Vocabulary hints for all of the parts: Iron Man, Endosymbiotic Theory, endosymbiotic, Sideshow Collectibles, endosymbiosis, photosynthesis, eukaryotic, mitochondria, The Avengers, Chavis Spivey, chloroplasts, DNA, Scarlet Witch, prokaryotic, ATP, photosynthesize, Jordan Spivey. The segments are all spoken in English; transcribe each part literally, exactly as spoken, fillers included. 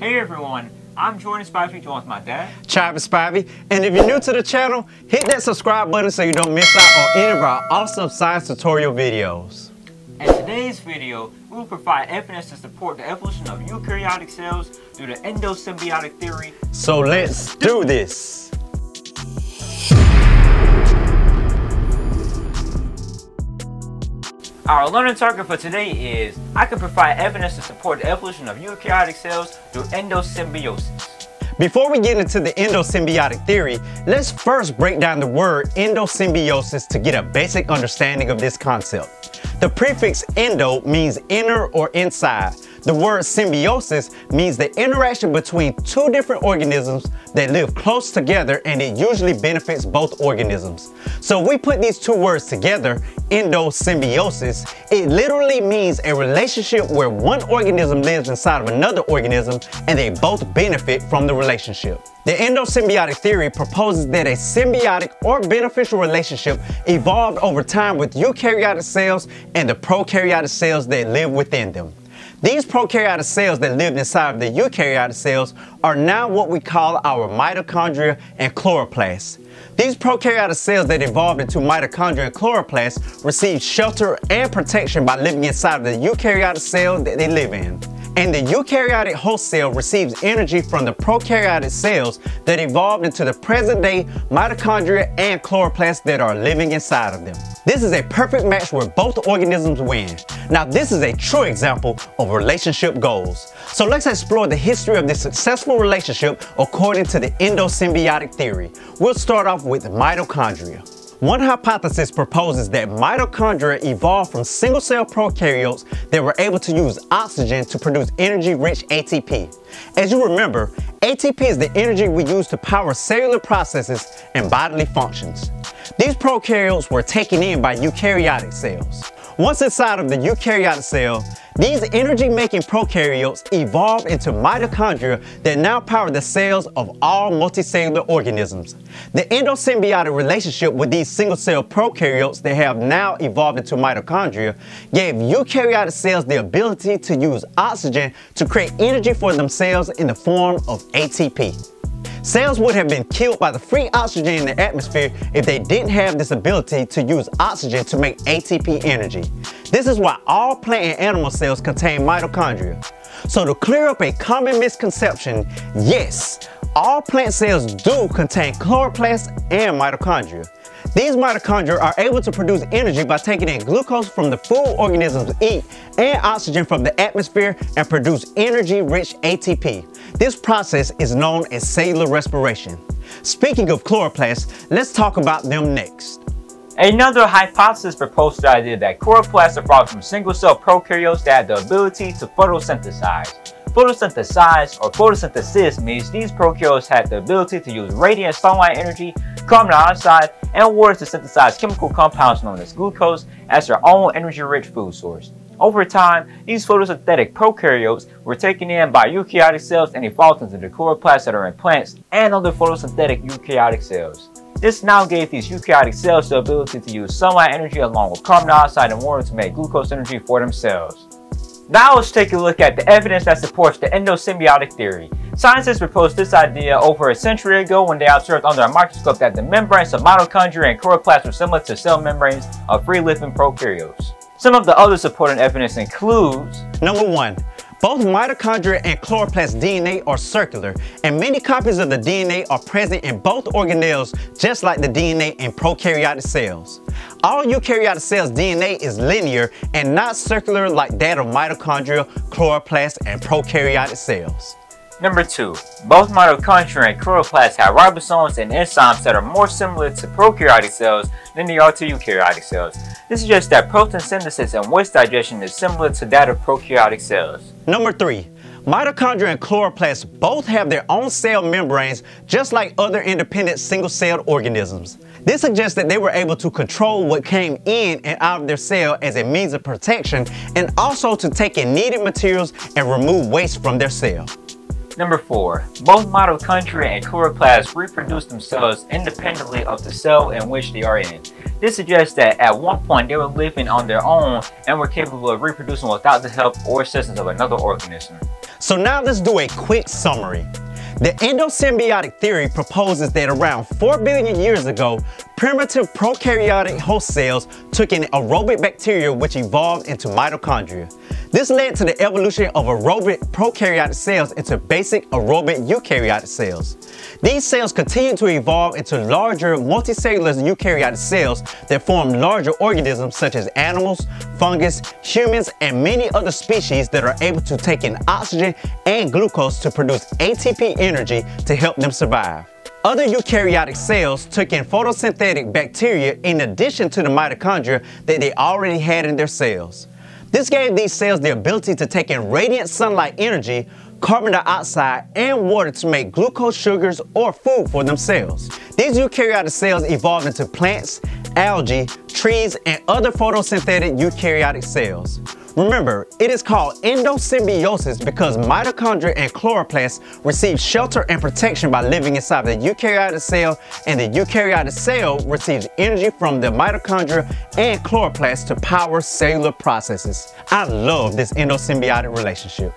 Hey everyone, I'm Jordan Spivey, joined with my dad, Chavis Spivey, and if you're new to the channel, hit that subscribe button so you don't miss out on any of our awesome science tutorial videos. In today's video, we will provide evidence to support the evolution of eukaryotic cells through the endosymbiotic theory. So let's do this! Our learning target for today is, I can provide evidence to support the evolution of eukaryotic cells through endosymbiosis. Before we get into the endosymbiotic theory, let's first break down the word endosymbiosis to get a basic understanding of this concept. The prefix endo means inner or inside. The word symbiosis means the interaction between two different organisms that live close together, and it usually benefits both organisms. So if we put these two words together, endosymbiosis, it literally means a relationship where one organism lives inside of another organism and they both benefit from the relationship. The endosymbiotic theory proposes that a symbiotic or beneficial relationship evolved over time with eukaryotic cells and the prokaryotic cells that live within them. These prokaryotic cells that lived inside of the eukaryotic cells are now what we call our mitochondria and chloroplasts. These prokaryotic cells that evolved into mitochondria and chloroplasts received shelter and protection by living inside of the eukaryotic cell that they live in. And the eukaryotic host cell receives energy from the prokaryotic cells that evolved into the present-day mitochondria and chloroplasts that are living inside of them. This is a perfect match where both organisms win. Now, this is a true example of relationship goals. So let's explore the history of this successful relationship according to the endosymbiotic theory. We'll start off with mitochondria. One hypothesis proposes that mitochondria evolved from single-cell prokaryotes that were able to use oxygen to produce energy-rich A T P. As you remember, A T P is the energy we use to power cellular processes and bodily functions. These prokaryotes were taken in by eukaryotic cells. Once inside of the eukaryotic cell, these energy-making prokaryotes evolved into mitochondria that now power the cells of all multicellular organisms. The endosymbiotic relationship with these single-cell prokaryotes that have now evolved into mitochondria gave eukaryotic cells the ability to use oxygen to create energy for themselves in the form of A T P. Cells would have been killed by the free oxygen in the atmosphere if they didn't have this ability to use oxygen to make A T P energy. This is why all plant and animal cells contain mitochondria. So to clear up a common misconception, yes, all plant cells do contain chloroplasts and mitochondria. These mitochondria are able to produce energy by taking in glucose from the food organisms eat and oxygen from the atmosphere and produce energy-rich A T P. This process is known as cellular respiration. Speaking of chloroplasts, let's talk about them next. Another hypothesis proposed the idea that chloroplasts evolved from single-cell prokaryotes that had the ability to photosynthesize. Photosynthesize or photosynthesis means these prokaryotes had the ability to use radiant sunlight energy, carbon dioxide, and water to synthesize chemical compounds known as glucose as their own energy-rich food source. Over time, these photosynthetic prokaryotes were taken in by eukaryotic cells and evolved into the chloroplasts that are in plants and other photosynthetic eukaryotic cells. This now gave these eukaryotic cells the ability to use sunlight energy along with carbon dioxide and water to make glucose energy for themselves. Now let's take a look at the evidence that supports the endosymbiotic theory. Scientists proposed this idea over a century ago when they observed under a microscope that the membranes of mitochondria and chloroplasts were similar to cell membranes of free-living prokaryotes. Some of the other supporting evidence includes: Number one, both mitochondria and chloroplast D N A are circular, and many copies of the D N A are present in both organelles, just like the D N A in prokaryotic cells. All eukaryotic cells' D N A is linear and not circular like that of mitochondria, chloroplasts, and prokaryotic cells. Number two, both mitochondria and chloroplasts have ribosomes and enzymes that are more similar to prokaryotic cells than they are to eukaryotic cells. This suggests that protein synthesis and waste digestion is similar to that of prokaryotic cells. Number three, mitochondria and chloroplasts both have their own cell membranes just like other independent single-celled organisms. This suggests that they were able to control what came in and out of their cell as a means of protection and also to take in needed materials and remove waste from their cell. Number four, both mitochondria and chloroplasts reproduce themselves independently of the cell in which they are in. This suggests that at one point they were living on their own and were capable of reproducing without the help or assistance of another organism. So now let's do a quick summary. The endosymbiotic theory proposes that around four billion years ago, primitive prokaryotic host cells took in aerobic bacteria which evolved into mitochondria. This led to the evolution of aerobic prokaryotic cells into basic aerobic eukaryotic cells. These cells continue to evolve into larger multicellular eukaryotic cells that form larger organisms such as animals, fungus, humans, and many other species that are able to take in oxygen and glucose to produce A T P energy to help them survive. Other eukaryotic cells took in photosynthetic bacteria in addition to the mitochondria that they already had in their cells. This gave these cells the ability to take in radiant sunlight energy, carbon dioxide, and water to make glucose sugars or food for themselves. These eukaryotic cells evolved into plants, algae, trees, and other photosynthetic eukaryotic cells. Remember, it is called endosymbiosis because mitochondria and chloroplasts receive shelter and protection by living inside the eukaryotic cell, and the eukaryotic cell receives energy from the mitochondria and chloroplasts to power cellular processes. I love this endosymbiotic relationship.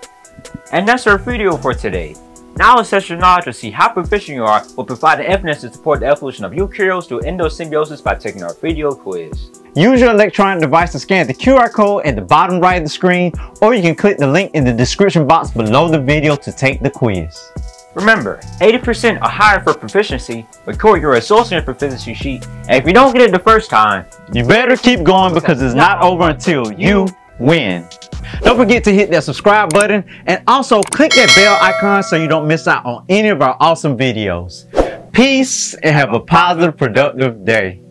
And that's our video for today. Now let's test your knowledge to see how proficient you are. We'll provide the evidence to support the evolution of eukaryotes through endosymbiosis by taking our video quiz. Use your electronic device to scan the Q R code at the bottom right of the screen, or you can click the link in the description box below the video to take the quiz. Remember, eighty percent or higher for proficiency. Record your results in your proficiency sheet, and if you don't get it the first time, you better keep going because it's not over until you win. Don't forget to hit that subscribe button and also click that bell icon so you don't miss out on any of our awesome videos. Peace and have a positive, productive day.